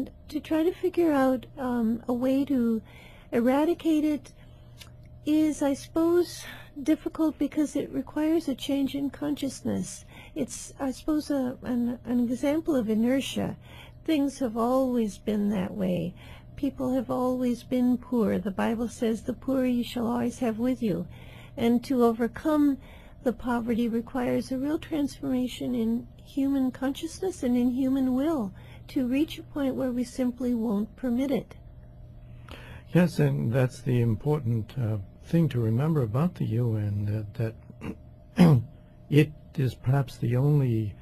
and to try to figure out a way to eradicate it is, I suppose, difficult because it requires a change in consciousness. It's, I suppose, an example of inertia. Things have always been that way. People have always been poor. The Bible says, "The poor you shall always have with you." And to overcome the poverty requires a real transformation in human consciousness and in human will to reach a point where we simply won't permit it. Yes, and that's the important thing to remember about the UN, that it is perhaps the only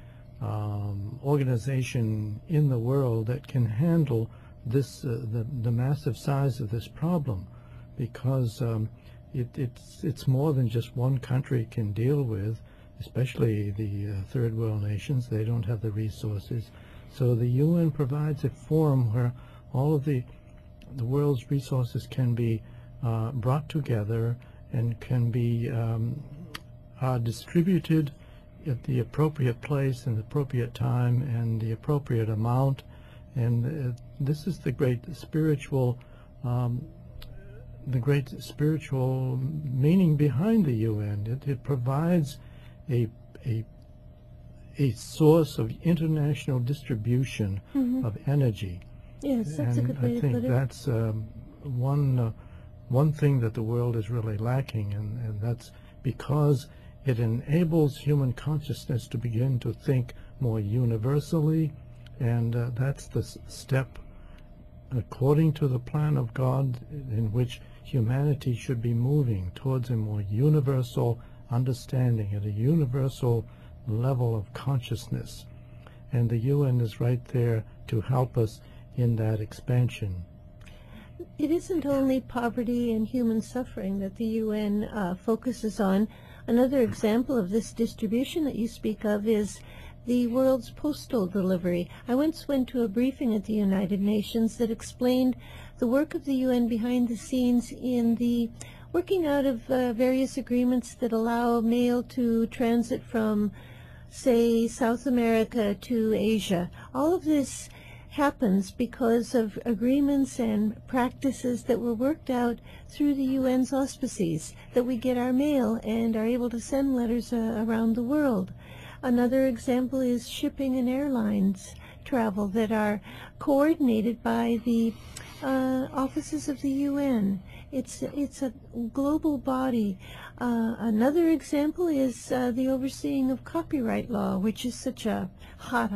organization in the world that can handle this the massive size of this problem, because it's more than just one country can deal with, especially the third world nations. They don't have the resources. So the UN provides a forum where all of the world's resources can be brought together and can be distributed at the appropriate place and the appropriate time and the appropriate amount. And this is the great spiritual meaning behind the UN. It provides a source of international distribution of energy. Yes, that's a good way to put it. I think that's one thing that the world is really lacking, and that's because it enables human consciousness to begin to think more universally, and that's the step according to the plan of God in which humanity should be moving towards a more universal understanding at a universal level of consciousness. And the UN is right there to help us in that expansion. It isn't only poverty and human suffering that the UN focuses on. Another example of this distribution that you speak of is the world's postal delivery. I once went to a briefing at the United Nations that explained the work of the UN behind the scenes in the working out of various agreements that allow mail to transit from, say, South America to Asia. All of this happens because of agreements and practices that were worked out through the UN's auspices, that we get our mail and are able to send letters around the world. Another example is shipping and airlines travel that are coordinated by the offices of the UN. It's a global body. Another example is the overseeing of copyright law, which is such a hot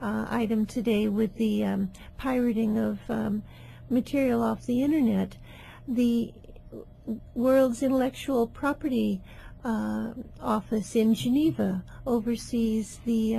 item today with the pirating of material off the internet. The world's intellectual property office in Geneva oversees the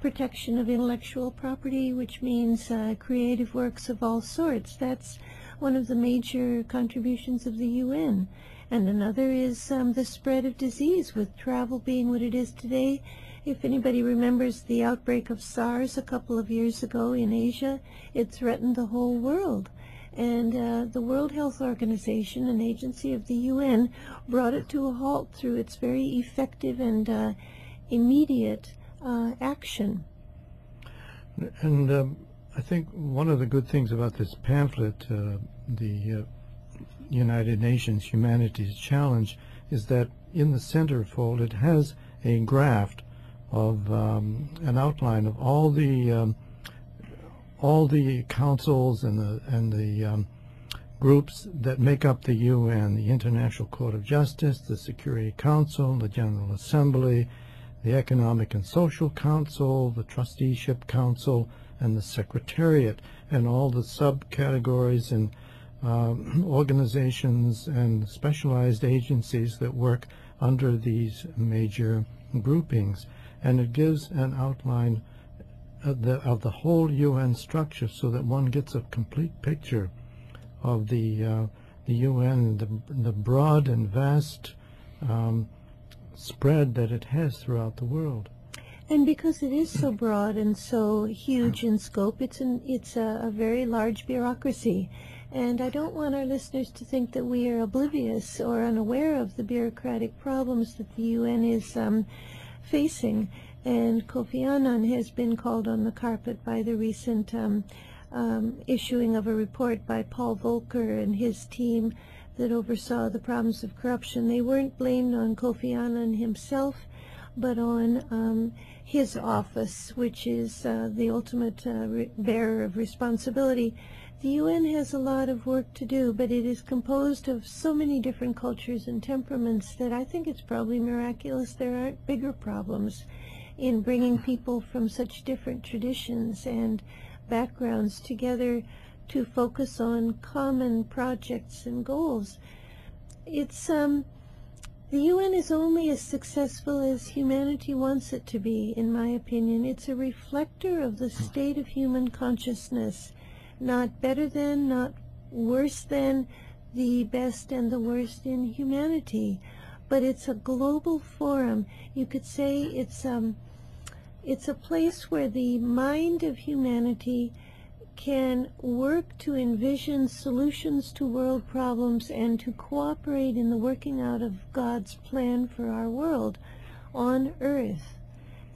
protection of intellectual property, which means creative works of all sorts. That's one of the major contributions of the UN. And another is the spread of disease, with travel being what it is today. If anybody remembers the outbreak of SARS a couple of years ago in Asia, it threatened the whole world. And the World Health Organization, an agency of the UN, brought it to a halt through its very effective and immediate action. And I think one of the good things about this pamphlet, the United Nations Humanities Challenge, is that in the centerfold it has a graft of an outline of all the councils and the groups that make up the UN, the International Court of Justice, the Security Council, the General Assembly, the Economic and Social Council, the Trusteeship Council, and the Secretariat, and all the subcategories and organizations and specialized agencies that work under these major groupings. And it gives an outline of the whole UN structure, so that one gets a complete picture of the UN, the broad and vast spread that it has throughout the world. And because it is so broad and so huge in scope, it's a very large bureaucracy. And I don't want our listeners to think that we are oblivious or unaware of the bureaucratic problems that the UN is facing. And Kofi Annan has been called on the carpet by the recent issuing of a report by Paul Volcker and his team that oversaw the problems of corruption. They weren't blamed on Kofi Annan himself, but on his office, which is the ultimate bearer of responsibility. The UN has a lot of work to do, but it is composed of so many different cultures and temperaments that I think it's probably miraculous there aren't bigger problems in bringing people from such different traditions and backgrounds together to focus on common projects and goals. It's the UN is only as successful as humanity wants it to be, in my opinion. It's a reflector of the state of human consciousness. Not better than, not worse than, the best and the worst in humanity. But it's a global forum. You could say it's a place where the mind of humanity can work to envision solutions to world problems and to cooperate in the working out of God's plan for our world on Earth.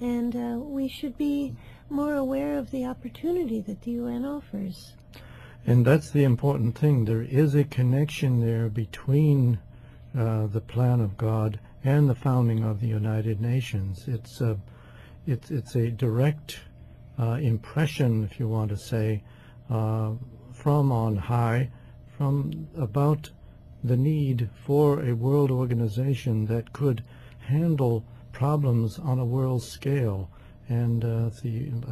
And we should be more aware of the opportunity that the UN offers. And that's the important thing. There is a connection there between the plan of God and the founding of the United Nations. It's a direct impression, if you want to say, from on high, from about the need for a world organization that could handle problems on a world scale. And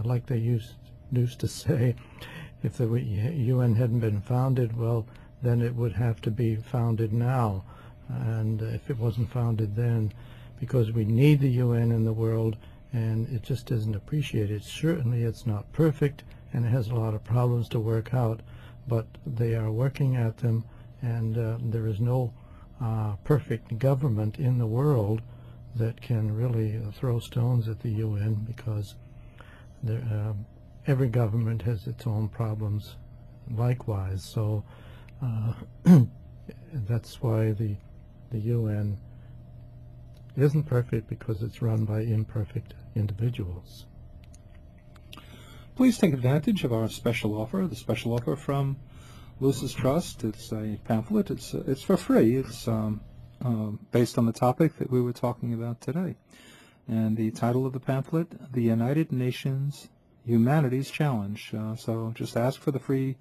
like they used to say, if the UN hadn't been founded, well, then it would have to be founded now. And if it wasn't founded then, because we need the UN in the world, and it just isn't appreciated. Certainly it's not perfect, and it has a lot of problems to work out, but they are working at them, and there is no perfect government in the world that can really throw stones at the UN, because every government has its own problems likewise. So that's why the UN isn't perfect, because it's run by imperfect individuals. Please take advantage of our special offer, the special offer from Lucis Trust. It's a pamphlet. It's for free. It's based on the topic that we were talking about today. And the title of the pamphlet, The United Nations Humanities Challenge. So just ask for the free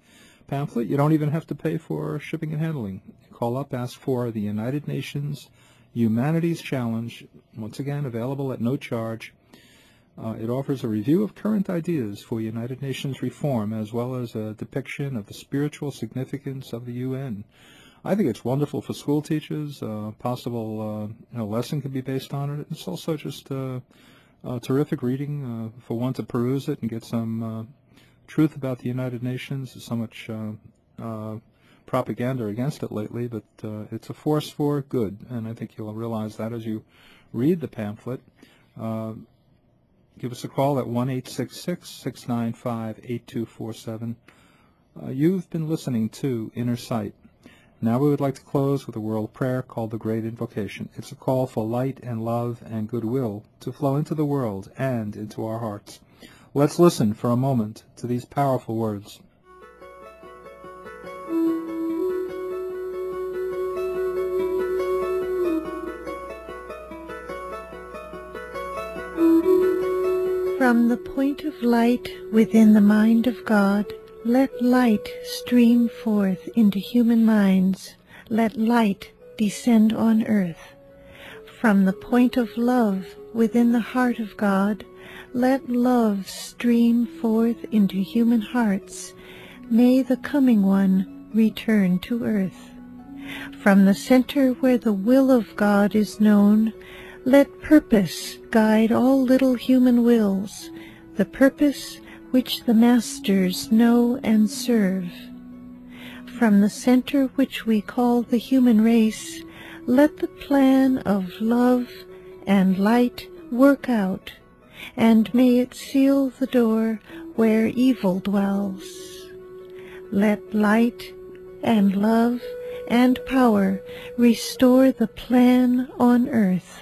pamphlet. You don't even have to pay for shipping and handling. Call up, ask for the United Nations Humanities Challenge. Once again, available at no charge. It offers a review of current ideas for United Nations reform, as well as a depiction of the spiritual significance of the UN. I think it's wonderful for school teachers. Possible lesson can be based on it. It's also just terrific reading for one to peruse it and get some truth about the United Nations. There's so much propaganda against it lately, but it's a force for good, and I think you'll realize that as you read the pamphlet. Give us a call at 1-866-695-8247. You've been listening to Inner Sight. Now we would like to close with a world prayer called the Great Invocation. It's a call for light and love and goodwill to flow into the world and into our hearts. Let's listen for a moment to these powerful words. From the point of light within the mind of God, let light stream forth into human minds. Let light descend on earth. From the point of love within the heart of God, let love stream forth into human hearts. May the coming one return to earth. From the center where the will of God is known, let purpose guide all little human wills, the purpose which the masters know and serve. From the center which we call the human race, let the plan of love and light work out, and may it seal the door where evil dwells. Let light and love and power restore the plan on earth.